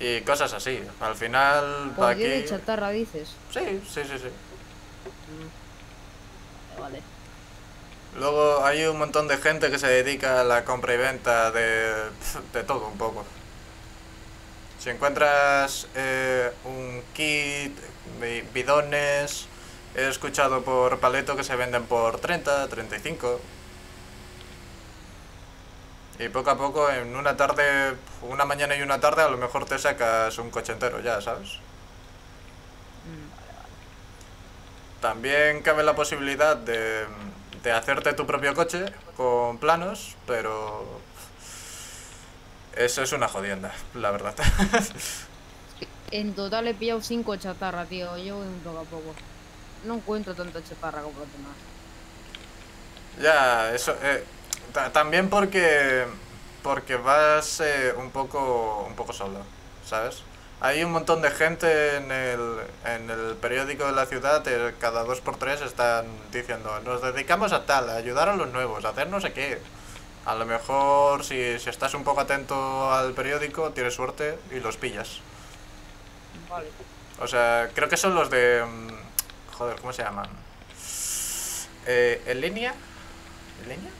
y cosas así. Al final, de aquí... de chatarra dices. Sí. Vale. Luego hay un montón de gente que se dedica a la compra y venta de todo un poco. Si encuentras un kit, bidones, he escuchado por paleto que se venden por 30, 35. Y poco a poco, en una tarde, una mañana y una tarde, a lo mejor te sacas un coche entero ya, ¿sabes? También cabe la posibilidad de hacerte tu propio coche con planos, pero eso es una jodienda, la verdad. En total he pillado 5 chatarras, tío, yo voy un poco a poco. No encuentro tanta chatarra como los demás. Ya, eso... también porque vas un poco solo, ¿sabes? Hay un montón de gente en el periódico de la ciudad, cada 2x3 están diciendo: nos dedicamos a tal, a ayudar a los nuevos, a hacer no sé qué. A lo mejor si estás un poco atento al periódico, tienes suerte y los pillas. Vale. O sea, creo que son los de... joder, ¿cómo se llaman? ¿En línea? ¿En línea?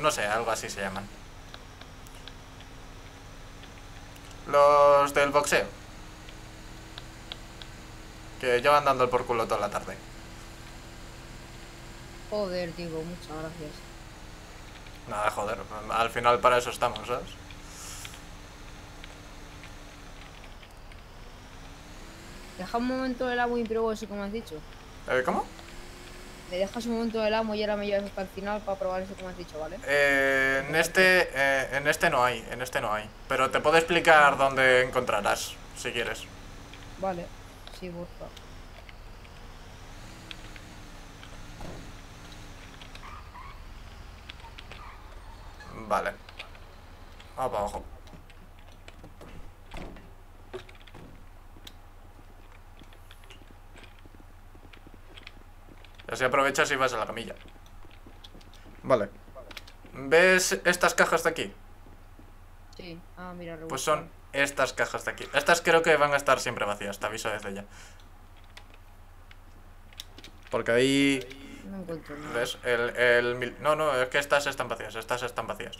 No sé, algo así se llaman. Los del boxeo. Que llevan dando el por culo toda la tarde. Joder, digo, muchas gracias. Nada, joder, al final para eso estamos, ¿sabes? Deja un momento el amo y pruebo eso como has dicho. ¿Cómo? Me dejas un momento del amo y ahora me llevas hasta el final para probar eso como has dicho, ¿vale? En este no hay. Pero te puedo explicar dónde encontrarás, si quieres. Vale, sí, busca. Vale. Vamos para abajo. Así aprovechas y vas a la camilla. Vale. ¿Ves estas cajas de aquí? Sí. Ah, mira, pues son estas cajas de aquí. Estas creo que van a estar siempre vacías, te aviso desde ya. Porque ahí... no encuentro nada. ¿Ves? No, es que estas están vacías.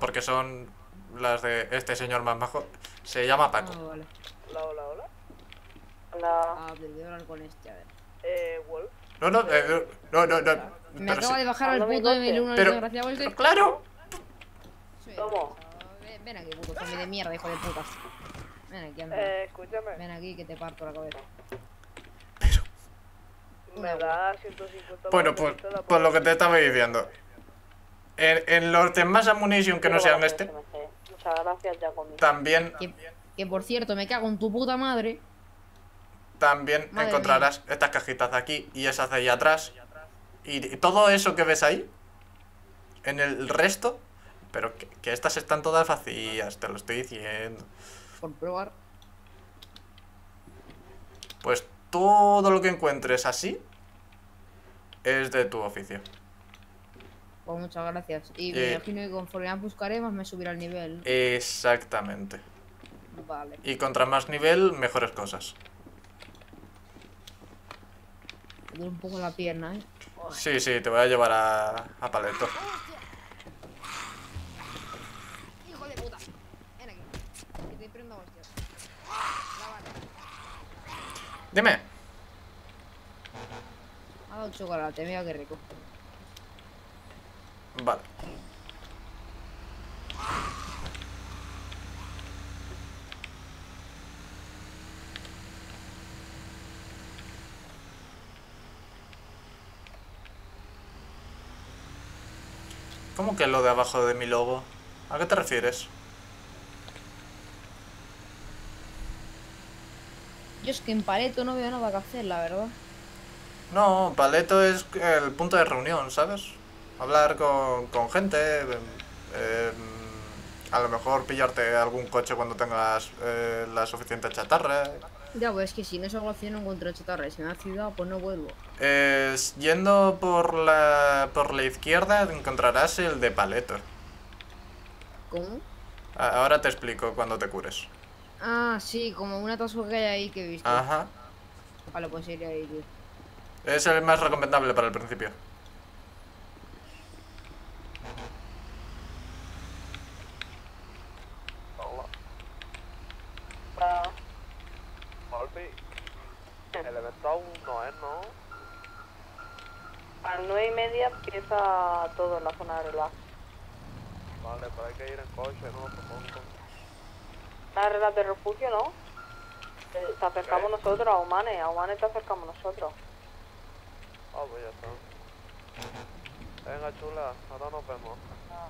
Porque son las de este señor más bajo. Se llama Paco. Ah, vale. Hola. Ah, aprendí a hablar con este, a ver. Wolf. No. Me acaba de bajar al puto M1, desgraciado este. ¡Claro! ¿Cómo? Ven aquí, puto zombie de mierda, hijo de putas. Ven aquí, anda. Escúchame. Ven aquí que te parto la cabeza. Pero... me da 150. Bueno, pues por lo que te estaba diciendo. En los demás ammunition que no sean este. Muchas gracias, ya conmigo. También... que por cierto, me cago en tu puta madre. También madre encontrarás mía. Estas cajitas de aquí y esas de ahí atrás. Y todo eso que ves ahí, en el resto. Pero que estas están todas vacías, te lo estoy diciendo. Por probar. Pues todo lo que encuentres así es de tu oficio. Pues muchas gracias. Y me imagino que conforme más buscaremos, me subirá el nivel. Exactamente. Vale. Y contra más nivel, mejores cosas. Un poco la pierna, ¿eh? Sí, te voy a llevar a paleto. Hijo de puta. Ven aquí. Que te prendo, hostia. Dime. Ha dado chocolate, mira qué rico. Vale. ¿Cómo que lo de abajo de mi logo? ¿A qué te refieres? Yo es que en Paleto no veo nada que hacer, la verdad. No, Paleto es el punto de reunión, ¿sabes? Hablar con gente, a lo mejor pillarte algún coche cuando tengas la suficiente chatarra. Ya, pues es que si no salgo al no encuentro chatarra. Y si me da ciudad, pues no vuelvo. Yendo por la izquierda encontrarás el de paleto. ¿Cómo? Ahora te explico cuando te cures. Ah, sí, como una taza que hay ahí que he visto. Ajá. Vale, pues iré ahí, tío. Es el más recomendable para el principio. El evento aún no es, ¿no? A 9:30 empieza todo en la zona de relax. Vale, pero hay que ir en coche, ¿no? La regla de refugio, ¿no? Te acercamos nosotros a Humanes, te acercamos nosotros. Ah, pues ya está. Venga, chula, ahora nos vemos. Ah.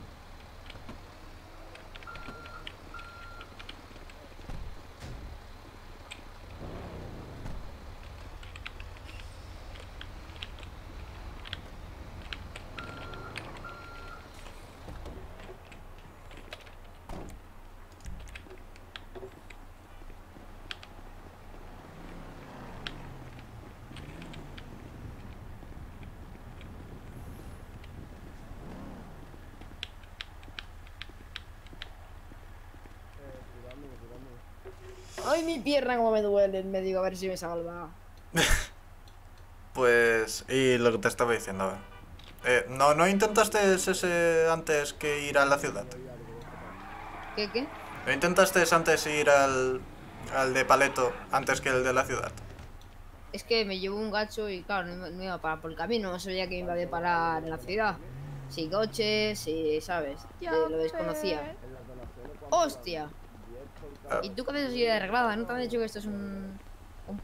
Ay, mi pierna como me duele, me digo, a ver si me salva. Pues, y lo que te estaba diciendo, ¿no intentaste ese antes que ir a la ciudad? ¿Qué? ¿No intentaste antes ir al de Paleto antes que el de la ciudad? Es que me llevó un gacho y claro, no iba a parar por el camino, no sabía que iba a parar en la ciudad. Sin coches, y sabes, lo desconocía. ¡Hostia! ¿Y tú qué haces así de arreglada? ¿No te han dicho que esto es un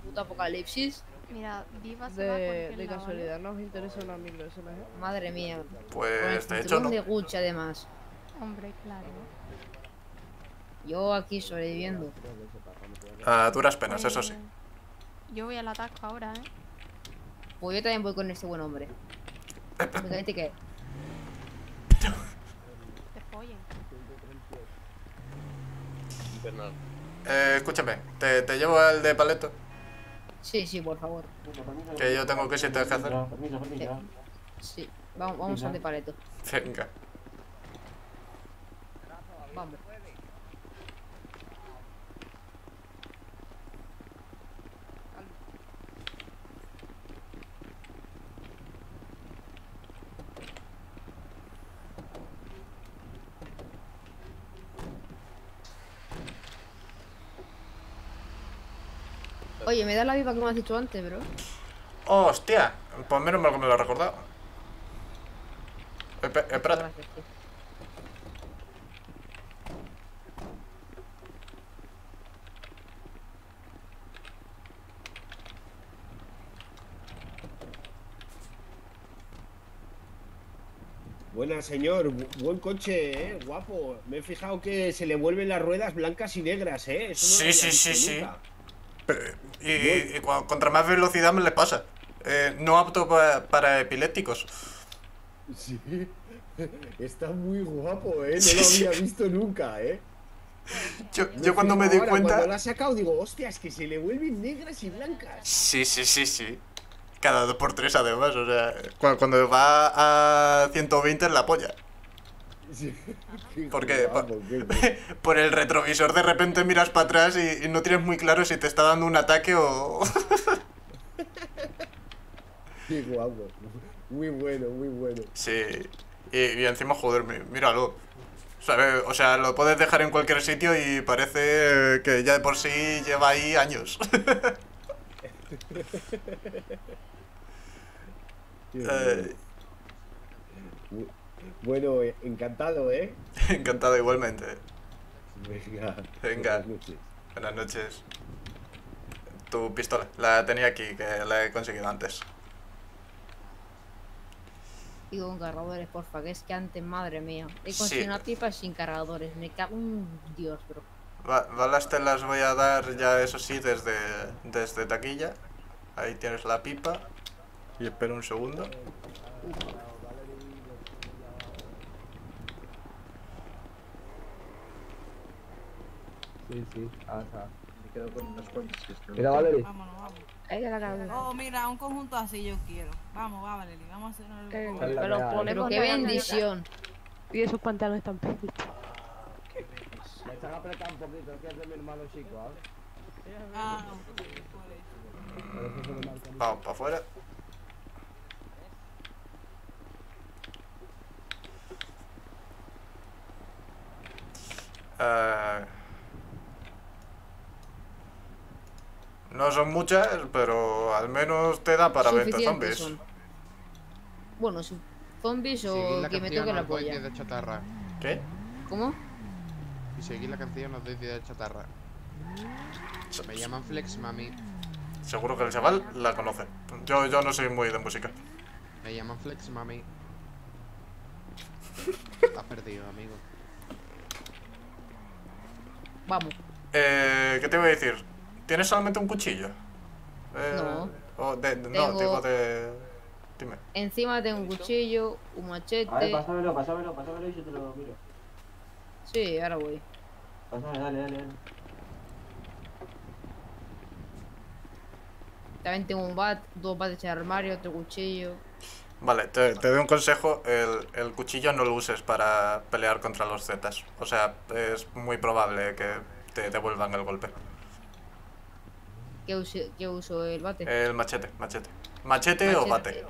puto apocalipsis? Mira, vivas de casualidad, no os interesa una micro, eso no es. Madre mía. Pues de hecho no. De Gucci además. Hombre, claro. Yo aquí sobreviviendo. A duras penas, eso sí. Yo voy al ataque ahora, ¿eh? Pues yo también voy con este buen hombre. ¿Te qué? Te follen. Escúchame, ¿te llevo al de Paleto? Sí, por favor. Que yo tengo cositas que hacer. Sí, vamos al de Paleto. Venga. Vamos. Oye, me da la viva que me has dicho antes, bro. ¡Hostia! Pues menos mal que me lo has recordado. Espérate. Buena, señor. Buen coche, guapo. Me he fijado que se le vuelven las ruedas blancas y negras, Eso no lo había visto nunca. Sí. Y contra más velocidad me le pasa. No apto para epilépticos. Sí. Está muy guapo, No lo había visto nunca, Yo cuando me di cuenta. Cuando lo ha sacado digo, hostia, es que se le vuelven negras y blancas. Sí. Cada 2x3 además, o sea, cuando va a 120 es la polla. Sí. Porque por el retrovisor de repente miras para atrás y no tienes muy claro si te está dando un ataque o... Qué guapo. Muy bueno, muy bueno. Sí. Y encima, joder, míralo. ¿Sabe? O sea, lo puedes dejar en cualquier sitio y parece que ya de por sí lleva ahí años. Bueno, encantado, Encantado igualmente. Venga. Buenas noches. Tu pistola, la tenía aquí, que la he conseguido antes. Digo, con cargadores, porfa, que es que antes, madre mía. He conseguido una pipa sin cargadores, me cago en Dios, bro. Balas te las voy a dar ya, eso sí, desde taquilla. Ahí tienes la pipa. Y espera un segundo. Sí, ajá. Me quedo con unos cuantos que estoy. Mira, Valerie. Vámonos. Oh, mira, un conjunto así yo quiero. Vamos, va, Valerie. Vamos a hacer un conjunto. Pero qué bendición. Y esos pantalones tan pequeños. Me están apretando un poquito, es que es de mi hermano chico, ¿eh? Ah, no. Vamos, para afuera. No son muchas, pero al menos te da para verte zombies. Son. Bueno, sí. Zombies o que me toque la polla. De chatarra. ¿Qué? ¿Cómo? Y seguir la canción nos doy de chatarra. Me llaman Flex Mami. Seguro que el chaval la conoce. Yo no soy muy de música. Me llaman Flex Mami. Estás perdido, amigo. Vamos. ¿Qué te voy a decir? ¿Tienes solamente un cuchillo? No. Tengo... Dime. Encima tengo un cuchillo, un machete. A ver, pásamelo y yo te lo miro. Sí, ahora voy. Pásame, dale. También tengo un bat, dos bates de armario, otro cuchillo. Vale, te doy un consejo, el cuchillo no lo uses para pelear contra los zetas. O sea, es muy probable que te devuelvan el golpe. ¿Qué uso el bate? El machete. ¿Machete o bate?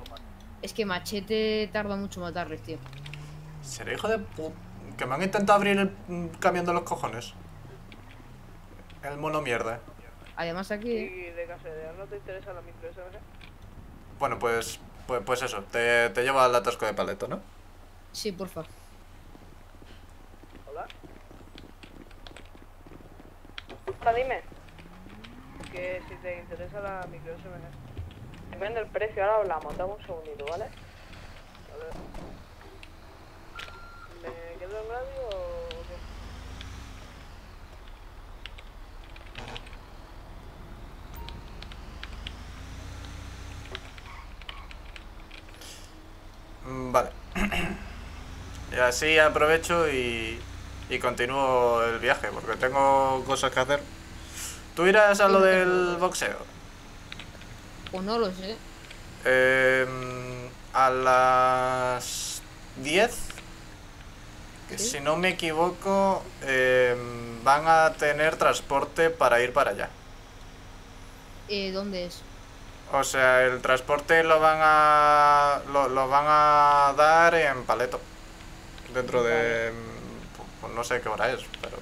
Es que machete tarda mucho matarles, tío. ¿Será hijo de puta? Que me han intentado abrir el camión de los cojones. El mono mierda. Además aquí... ¿Y de casualidad no te interesa la microesa? Bueno, pues eso, te lleva al atasco de paleto, ¿no? Sí, porfa. Hola. Hola, dime. Que si te interesa la microesa, depende del precio, ahora hablamos, dame un segundito, ¿vale? ¿Me quedo en radio o qué? Vale. Y así aprovecho y continúo el viaje, porque tengo cosas que hacer. ¿Tú irás a lo del boxeo? Pues no lo sé. A las 10... ¿Sí? Si no me equivoco, van a tener transporte para ir para allá. ¿Dónde es? O sea, el transporte lo van a dar en Paleto. Dentro de... Pues no sé qué hora es, pero...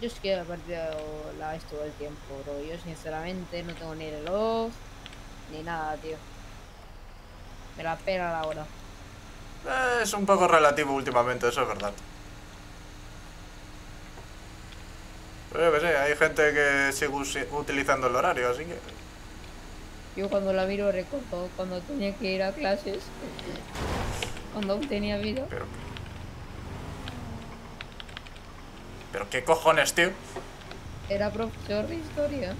Yo es que he perdido la vez todo el tiempo, bro. Yo sinceramente no tengo ni reloj... Ni nada, tío. Me la pela la hora. Es un poco relativo últimamente, eso es verdad. Pero que sé, hay gente que sigue utilizando el horario, así que... Yo cuando la miro recuerdo cuando tenía que ir a clases. Cuando aún tenía vida. Pero qué cojones, tío. Era profesor de historia.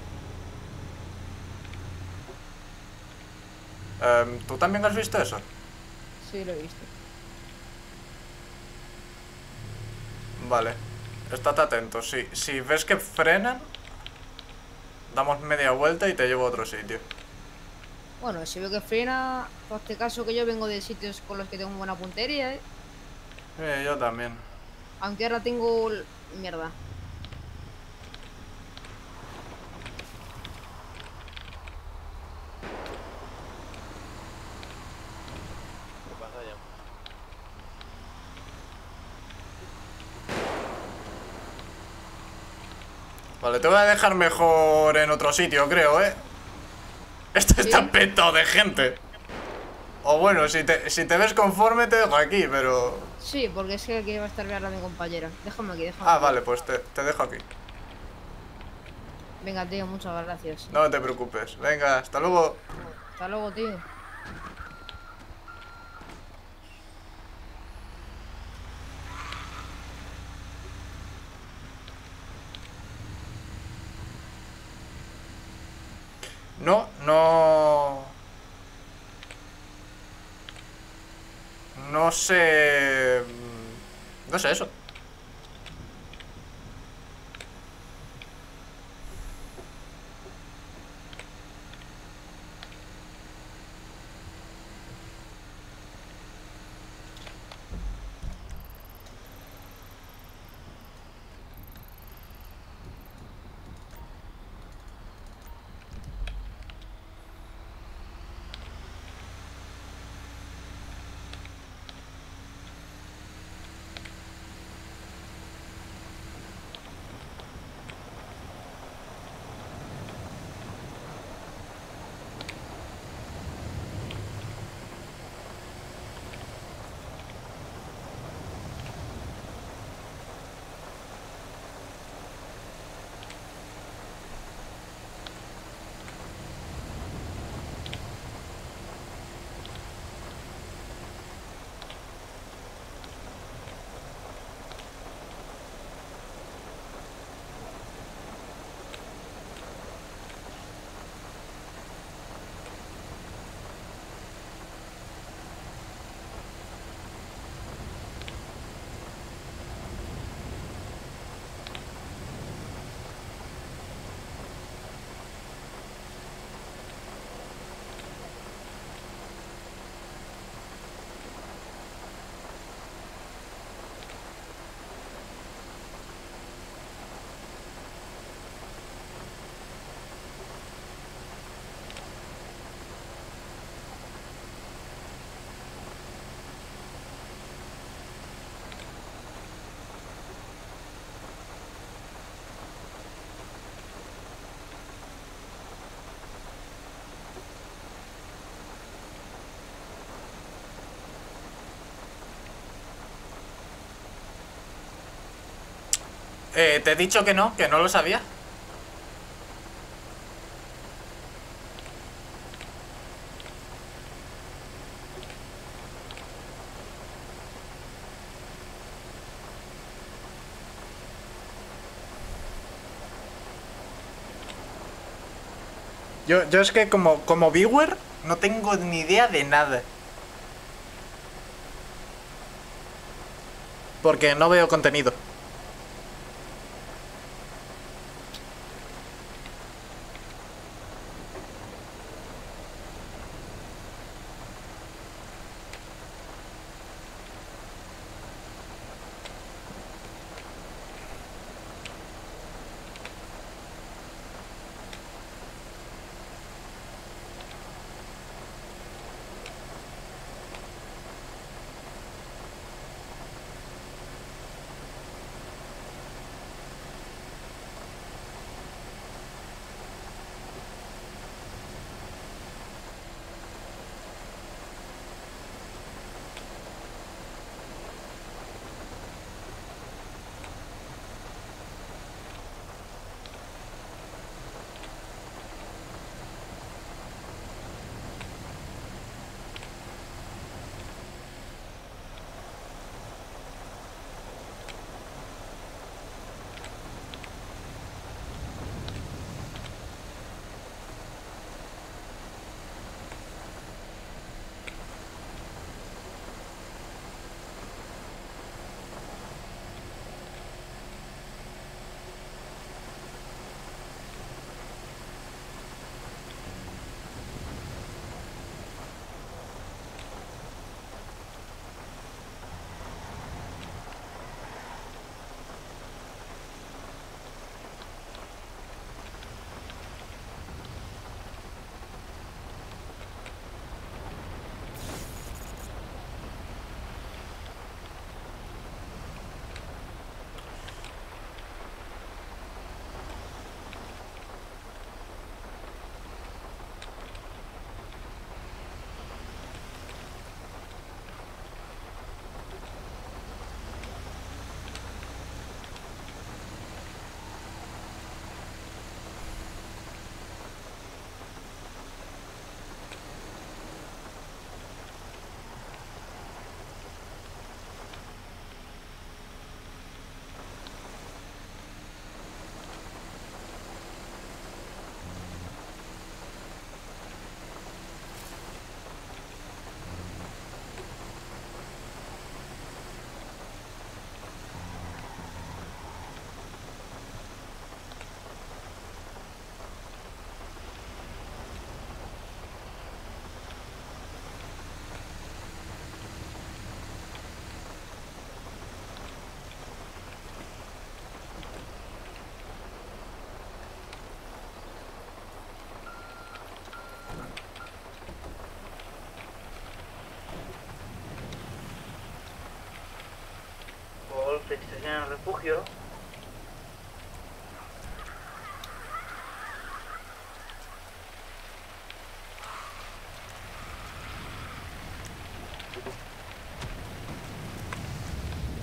¿Tú también has visto eso? Sí, lo he visto. Vale. Estate atento. Si ves que frenan, damos media vuelta y te llevo a otro sitio. Bueno, si veo que frena, en este caso que yo vengo de sitios con los que tengo buena puntería, ¿eh? Sí, yo también. Aunque ahora tengo... mierda. Vale, te voy a dejar mejor en otro sitio, creo, ¿eh? Esto ¿sí? Está petado de gente. O bueno, si te ves conforme te dejo aquí, pero... Sí, porque es que aquí va a estar bien la mi compañera. Déjame aquí, déjame. Ah, aquí. Vale, pues te dejo aquí. Venga, tío, muchas gracias. No te preocupes. Venga, hasta luego. Hasta luego, tío. No sé eso. Te he dicho que no lo sabía. Yo es que como viewer no tengo ni idea de nada. Porque no veo contenido. En el refugio.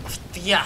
¡Hostia!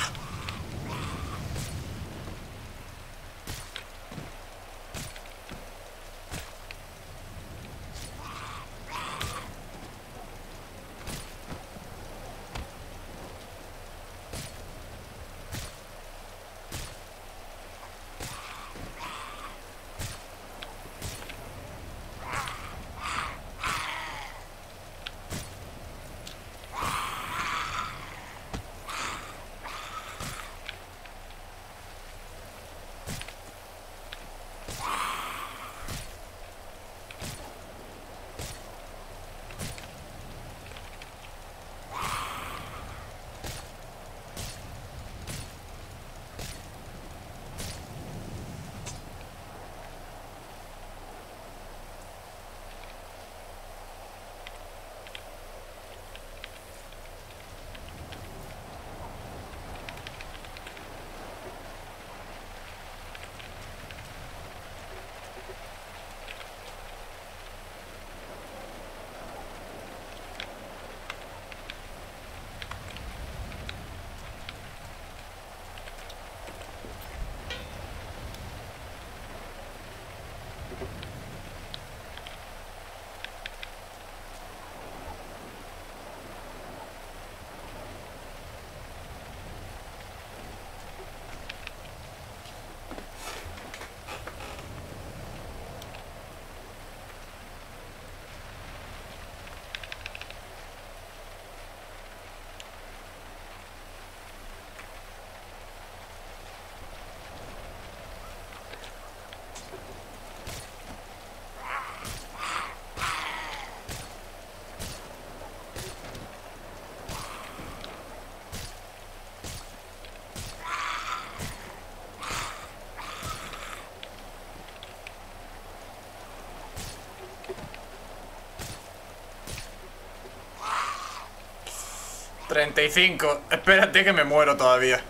35. Espérate que me muero todavía.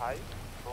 Ahí, no.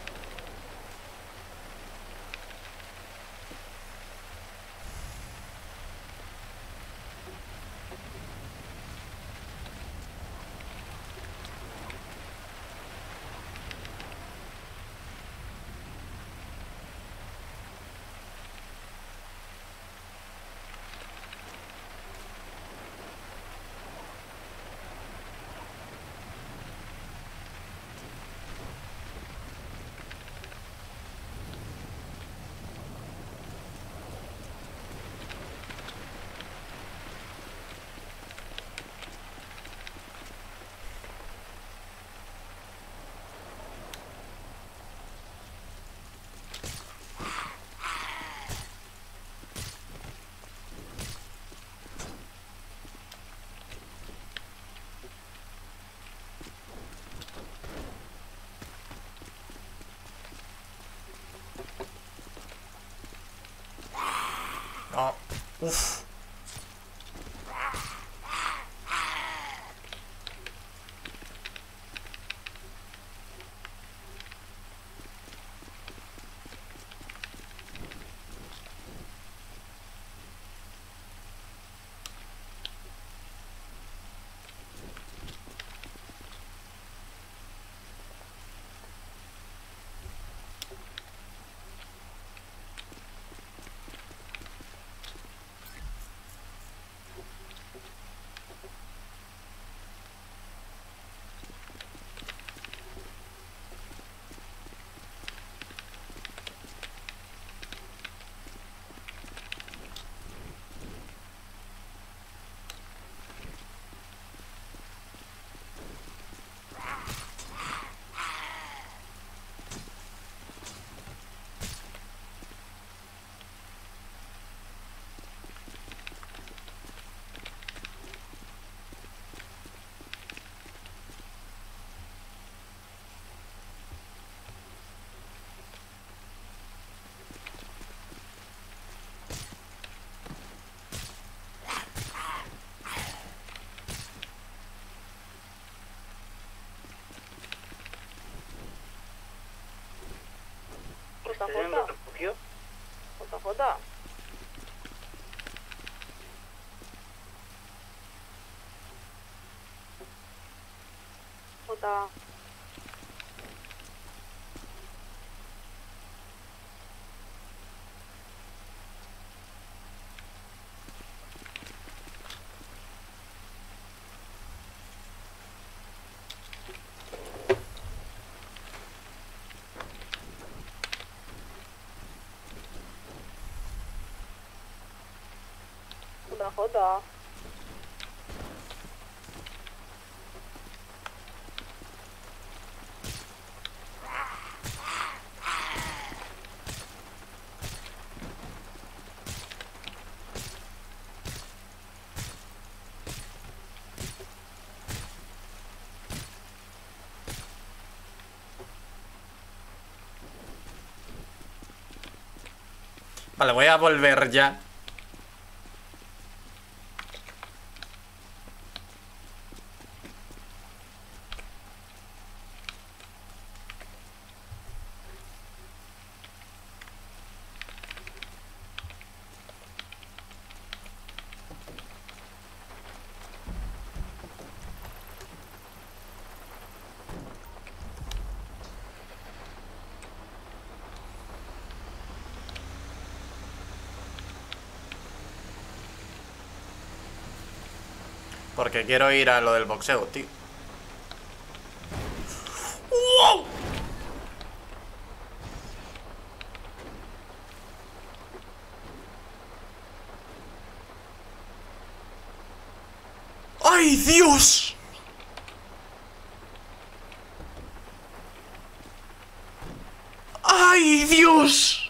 Uf. JJ. JJ. Joda. Vale, voy a volver ya. Porque quiero ir a lo del boxeo, tío. ¡Wow! ¡Ay, Dios! ¡Ay, Dios!